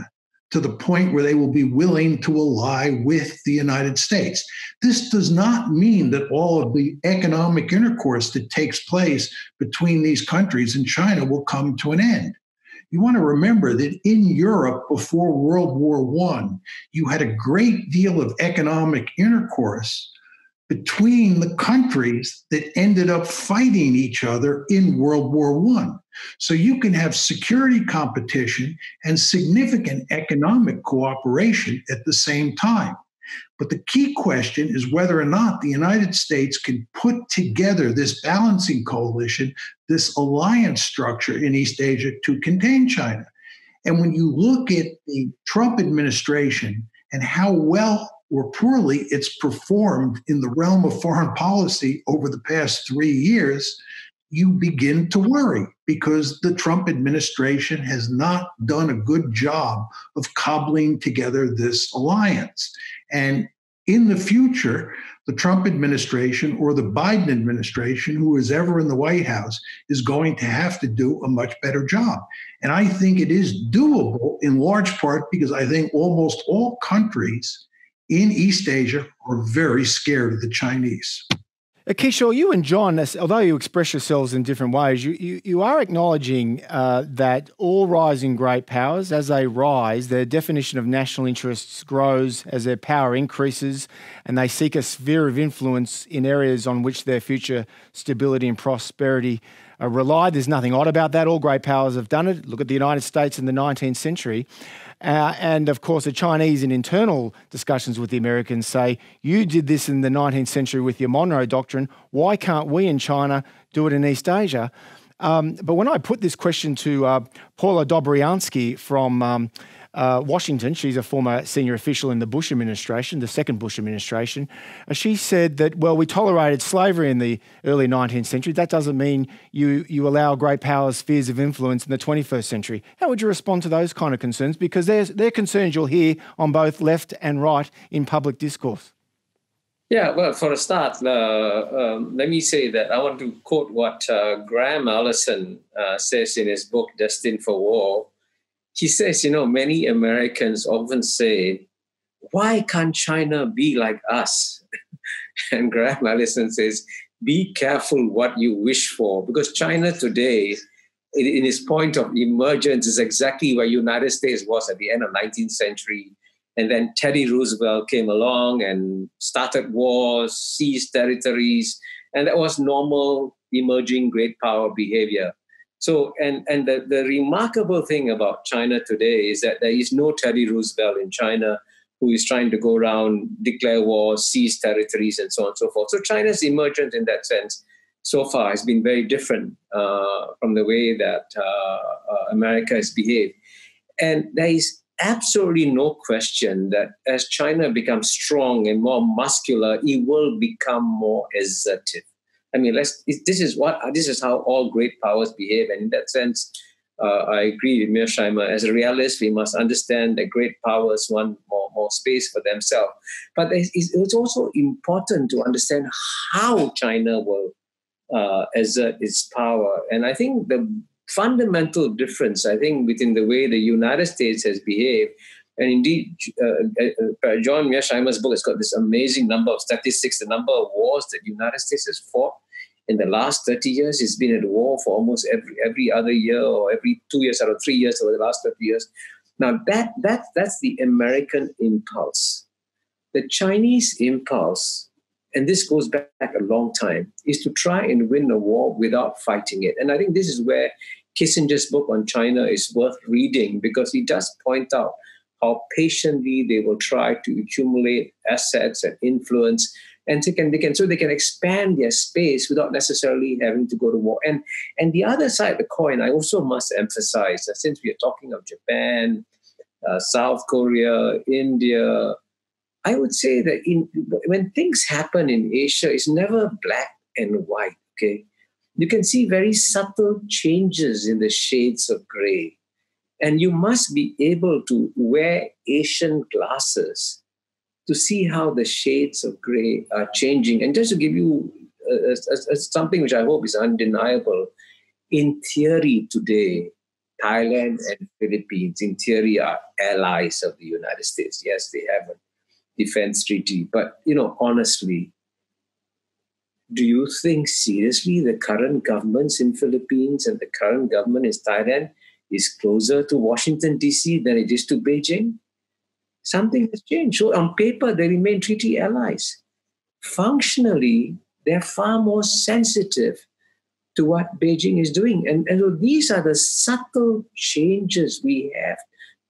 to the point where they will be willing to ally with the United States. This does not mean that all of the economic intercourse that takes place between these countries and China will come to an end. You want to remember that in Europe before World War One, you had a great deal of economic intercourse between the countries that ended up fighting each other in World War One. So you can have security competition and significant economic cooperation at the same time. But the key question is whether or not the United States can put together this balancing coalition, this alliance structure in East Asia to contain China. And when you look at the Trump administration and how well or poorly it's performed in the realm of foreign policy over the past three years, you begin to worry because the Trump administration has not done a good job of cobbling together this alliance. And in the future, the Trump administration or the Biden administration, who is ever in the White House, is going to have to do a much better job. And I think it is doable in large part because I think almost all countries in East Asia are very scared of the Chinese. Kishore, you and John, although you express yourselves in different ways, you, you, you are acknowledging uh, that all rising great powers, as they rise, their definition of national interests grows as their power increases and they seek a sphere of influence in areas on which their future stability and prosperity uh, rely. There's nothing odd about that. All great powers have done it. Look at the United States in the nineteenth century. Uh, and, of course, the Chinese in internal discussions with the Americans say, you did this in the nineteenth century with your Monroe Doctrine. Why can't we in China do it in East Asia? Um, but when I put this question to uh, Paula Dobryansky from um, uh, Washington, she's a former senior official in the Bush administration, the second Bush administration, and she said that, well, we tolerated slavery in the early nineteenth century. That doesn't mean you, you allow great powers spheres of influence in the twenty-first century. How would you respond to those kind of concerns? Because they're, they're concerns you'll hear on both left and right in public discourse. Yeah, well, for a start, uh, um, let me say that I want to quote what uh, Graham Allison uh, says in his book, Destined for War. He says, you know, many Americans often say, why can't China be like us? And Graham Allison says, be careful what you wish for, because China today, in, in its point of emergence, is exactly where the United States was at the end of nineteenth century. And then Teddy Roosevelt came along and started wars, seized territories, and that was normal emerging great power behavior. So, and, and the, the remarkable thing about China today is that there is no Teddy Roosevelt in China who is trying to go around, declare wars, seize territories, and so on and so forth. So China's emergence in that sense so far has been very different uh, from the way that uh, uh, America has behaved. And there is absolutely no question that as China becomes strong and more muscular, it will become more assertive. I mean, let's, this is what this is how all great powers behave. And in that sense, uh, I agree with Mearsheimer. As a realist, we must understand that great powers want more, more space for themselves. But it's also important to understand how China will uh, assert its power. And I think the fundamental difference, I think, within the way the United States has behaved. And indeed, uh, uh, John Mearsheimer's book has got this amazing number of statistics, the number of wars that the United States has fought in the last thirty years. It's been at war for almost every every other year, or every two years out of three years over the last thirty years. Now, that, that that's the American impulse. The Chinese impulse, and this goes back a long time, is to try and win a war without fighting it. And I think this is where Kissinger's book on China is worth reading, because he does point out how patiently they will try to accumulate assets and influence, and they can, they can, so they can expand their space without necessarily having to go to war. And, and the other side of the coin, I also must emphasize that since we are talking of Japan, uh, South Korea, India, I would say that in, when things happen in Asia, it's never black and white, okay? You can see very subtle changes in the shades of gray. And you must be able to wear Asian glasses to see how the shades of gray are changing. And just to give you uh, uh, something which I hope is undeniable, in theory today, Thailand and Philippines, in theory, are allies of the United States. Yes, they have a defense treaty. But, you know, honestly, do you think seriously the current governments in Philippines and the current government in Thailand is closer to Washington, D C than it is to Beijing? Something has changed. So on paper, they remain treaty allies. Functionally, they're far more sensitive to what Beijing is doing. And, and so these are the subtle changes we have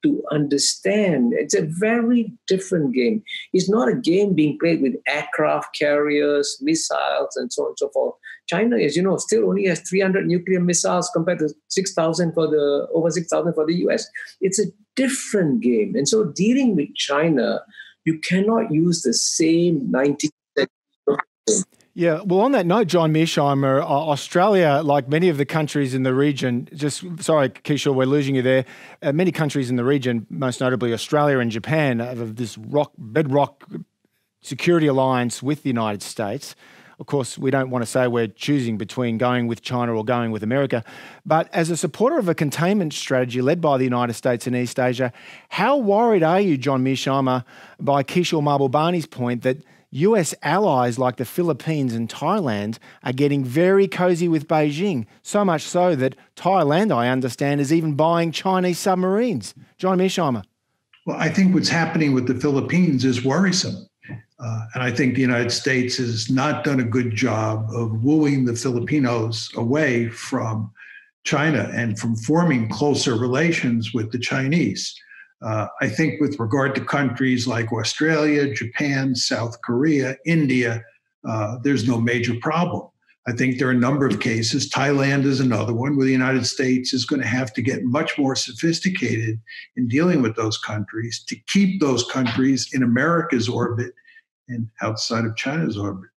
to understand. It's a very different game. It's not a game being played with aircraft carriers, missiles, and so on and so forth. China, as you know, still only has three hundred nuclear missiles compared to six thousand for the, over six thousand for the U S. It's a different game. And so dealing with China, you cannot use the same nineteenth century. Yeah, well, on that note, John Mearsheimer, Australia, like many of the countries in the region, just, sorry, Kishore, we're losing you there. Uh, many countries in the region, most notably Australia and Japan, have this rock, bedrock security alliance with the United States. Of course, we don't want to say we're choosing between going with China or going with America. But as a supporter of a containment strategy led by the United States in East Asia, how worried are you, John Mearsheimer, by Kishore Mahbubani's point that U S allies like the Philippines and Thailand are getting very cozy with Beijing, so much so that Thailand, I understand, is even buying Chinese submarines? John Mearsheimer. Well, I think what's happening with the Philippines is worrisome. Uh, and I think the United States has not done a good job of wooing the Filipinos away from China and from forming closer relations with the Chinese. Uh, I think with regard to countries like Australia, Japan, South Korea, India, uh, there's no major problem. I think there are a number of cases. Thailand is another one where the United States is going to have to get much more sophisticated in dealing with those countries to keep those countries in America's orbit and outside of China's orbit.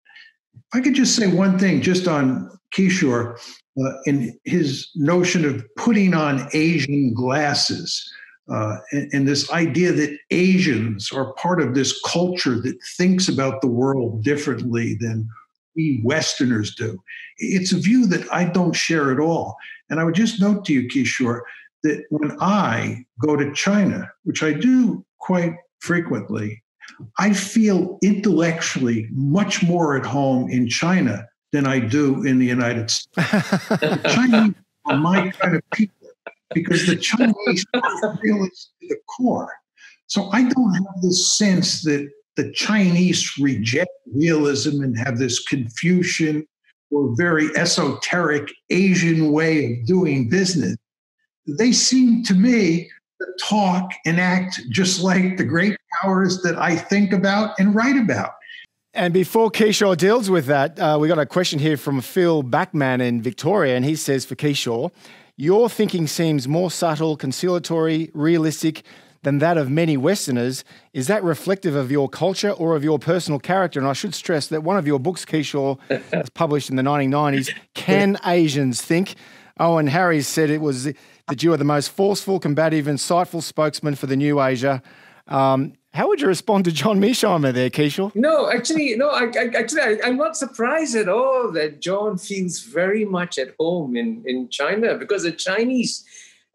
If I could just say one thing just on Kishore uh, and his notion of putting on Asian glasses uh, and, and this idea that Asians are part of this culture that thinks about the world differently than we Westerners do. It's a view that I don't share at all. And I would just note to you, Kishore, that when I go to China, which I do quite frequently, I feel intellectually much more at home in China than I do in the United States. The Chinese are my kind of people because the Chinese are realists to the core. So I don't have this sense that the Chinese reject realism and have this Confucian or very esoteric Asian way of doing business. They seem to me to talk and act just like the great powers that I think about and write about. And before Kishore deals with that, uh, we got a question here from Phil Backman in Victoria, and he says for Kishore, your thinking seems more subtle, conciliatory, realistic, than that of many Westerners. Is that reflective of your culture or of your personal character? And I should stress that one of your books, Kishore, was published in the nineteen nineties, Can Asians Think? Owen Harries said it was that you are the most forceful, combative, insightful spokesman for the new Asia. Um, how would you respond to John Mearsheimer there, Kishore? No, actually, no, I, I, actually, I, I'm not surprised at all that John feels very much at home in, in China, because the Chinese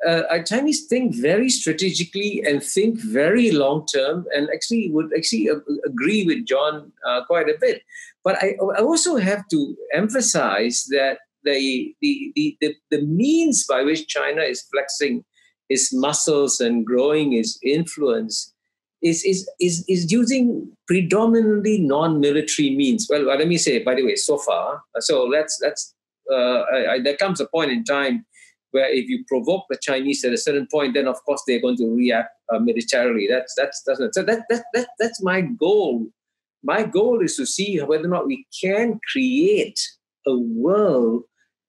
Uh, Chinese think very strategically and think very long-term, and actually would actually uh, agree with John uh, quite a bit. But I, I also have to emphasize that the the, the the the means by which China is flexing its muscles and growing its influence is is is, is using predominantly non-military means. Well, let me say, by the way, so far, so let's let's uh, I, I, there comes a point in time where if you provoke the Chinese at a certain point, then of course they're going to react uh, militarily. That's that's that's not, so that, that that that's my goal. My goal is to see whether or not we can create a world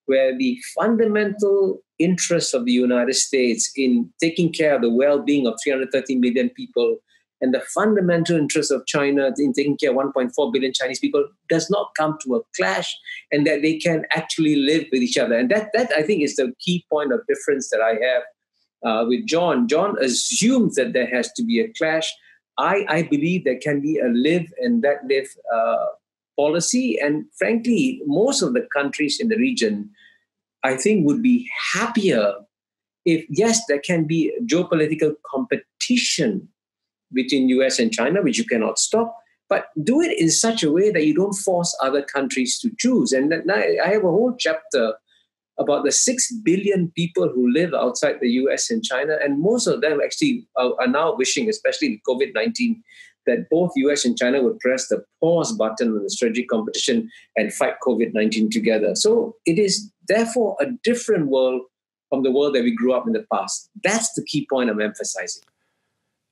where the fundamental interests of the United States in taking care of the well-being of three hundred thirty million people and the fundamental interests of China in taking care of one point four billion Chinese people does not come to a clash, and that they can actually live with each other. And that, that I think, is the key point of difference that I have uh, with John. John assumes that there has to be a clash. I, I believe there can be a live and let live uh, policy. And frankly, most of the countries in the region, I think, would be happier if, yes, there can be geopolitical competition between U S and China, which you cannot stop, but do it in such a way that you don't force other countries to choose. And I have a whole chapter about the six billion people who live outside the U S and China, and most of them actually are now wishing, especially with COVID nineteen, that both U S and China would press the pause button on the strategic competition and fight COVID nineteen together. So it is therefore a different world from the world that we grew up in the past. That's the key point I'm emphasizing.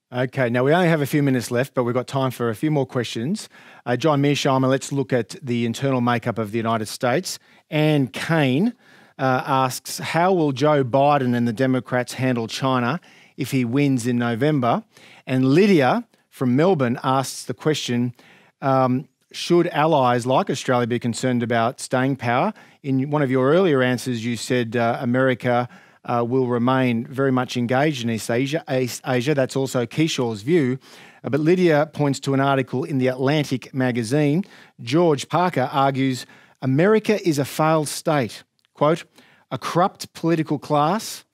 Okay, now we only have a few minutes left, but we've got time for a few more questions. Uh, John Mearsheimer, let's look at the internal makeup of the United States. Anne Kane uh, asks, how will Joe Biden and the Democrats handle China if he wins in November? And Lydia from Melbourne asks the question, um, should allies like Australia be concerned about staying power? In one of your earlier answers, you said uh, America Uh, will remain very much engaged in East Asia. East Asia. That's also Kishore's view. Uh, but Lydia points to an article in The Atlantic magazine. George Parker argues, America is a failed state. Quote, a corrupt political class,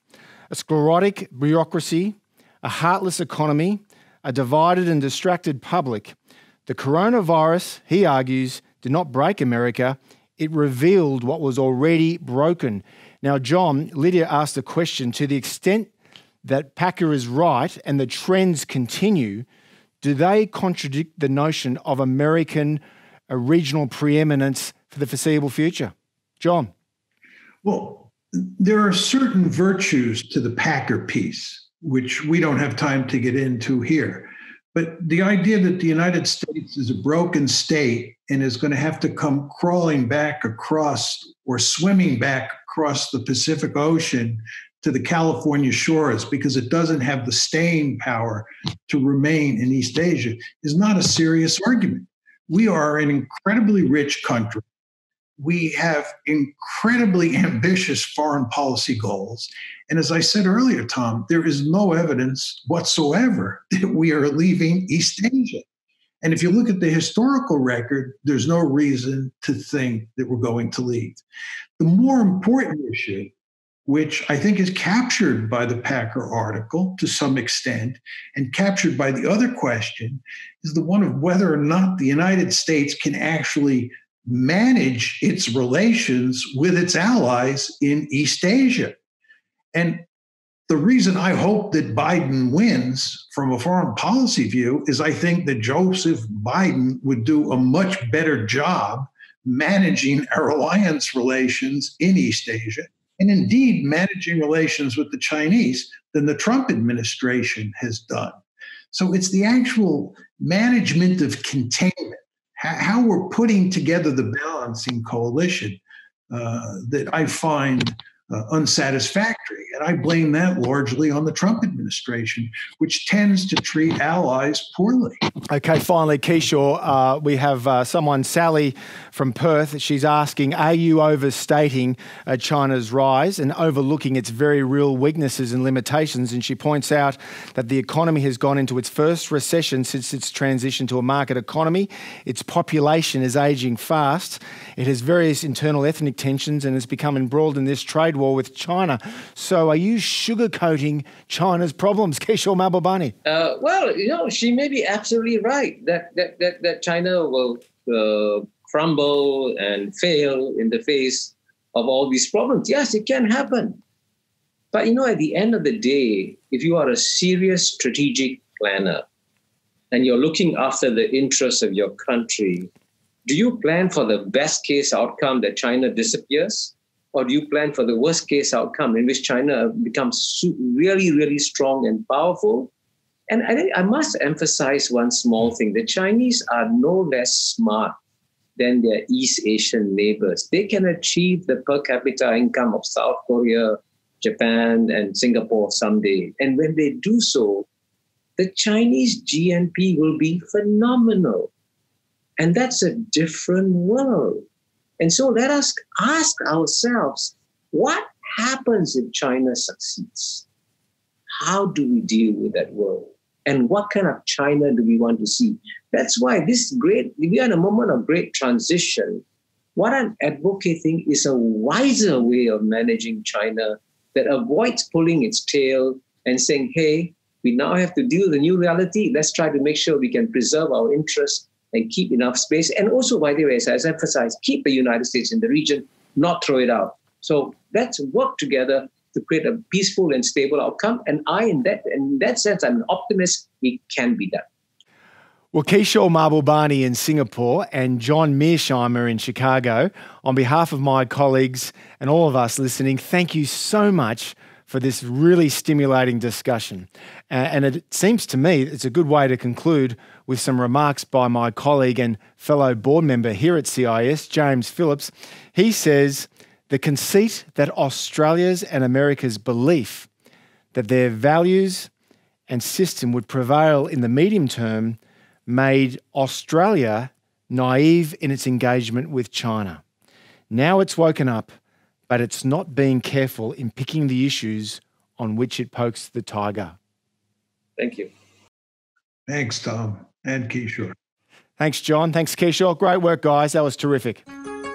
a sclerotic bureaucracy, a heartless economy, a divided and distracted public. The coronavirus, he argues, did not break America. It revealed what was already broken. Now, John, Lydia asked the question, to the extent that Packer is right and the trends continue, do they contradict the notion of American uh, regional preeminence for the foreseeable future? John. Well, there are certain virtues to the Packer piece, which we don't have time to get into here. But the idea that the United States is a broken state and is going to have to come crawling back across or swimming back across the Pacific Ocean to the California shores because it doesn't have the staying power to remain in East Asia is not a serious argument. We are an incredibly rich country. We have incredibly ambitious foreign policy goals. And as I said earlier, Tom, there is no evidence whatsoever that we are leaving East Asia. And if you look at the historical record, there's no reason to think that we're going to leave. The more important issue, which I think is captured by the Packer article to some extent and captured by the other question, is the one of whether or not the United States can actually manage its relations with its allies in East Asia. And the reason I hope that Biden wins from a foreign policy view is I think that Joseph Biden would do a much better job managing our alliance relations in East Asia, and indeed managing relations with the Chinese, than the Trump administration has done. So it's the actual management of containment, how we're putting together the balancing coalition uh, that I find Uh, unsatisfactory. And I blame that largely on the Trump administration, which tends to treat allies poorly. Okay, finally, Kishore, uh, we have uh, someone, Sally from Perth. She's asking, are you overstating uh, China's rise and overlooking its very real weaknesses and limitations? And she points out that the economy has gone into its first recession since its transition to a market economy. Its population is aging fast. It has various internal ethnic tensions and has become embroiled in this trade war with China. So are you sugarcoating China's problems, Kishore Mahbubani? Uh, well, you know, she may be absolutely right that that that, that China will uh, crumble and fail in the face of all these problems. Yes, it can happen. But, you know, at the end of the day, if you are a serious strategic planner and you're looking after the interests of your country, do you plan for the best case outcome that China disappears? Or do you plan for the worst case outcome in which China becomes really, really strong and powerful? And I think I must emphasize one small thing. The Chinese are no less smart than their East Asian neighbors. They can achieve the per capita income of South Korea, Japan, and Singapore someday. And when they do so, the Chinese G N P will be phenomenal. And that's a different world. And so let us ask ourselves, what happens if China succeeds? How do we deal with that world? And what kind of China do we want to see? That's why this great, we are in a moment of great transition. What I'm advocating is a wiser way of managing China that avoids pulling its tail and saying, hey, we now have to deal with the new reality. Let's try to make sure we can preserve our interests and keep enough space. And also, by the way, as I emphasized, keep the United States in the region, not throw it out. So let's work together to create a peaceful and stable outcome. And I, in that, in that sense, I'm an optimist. It can be done. Well, Kishore Mahbubani in Singapore and John Mearsheimer in Chicago, on behalf of my colleagues and all of us listening, thank you so much for this really stimulating discussion. And it seems to me it's a good way to conclude with some remarks by my colleague and fellow board member here at C I S, James Phillips. He says, the conceit that Australia's and America's belief that their values and system would prevail in the medium term made Australia naive in its engagement with China. Now it's woken up, but it's not being careful in picking the issues on which it pokes the tiger. Thank you. Thanks, Tom and Kishore. Thanks, John. Thanks, Kishore. Great work, guys. That was terrific.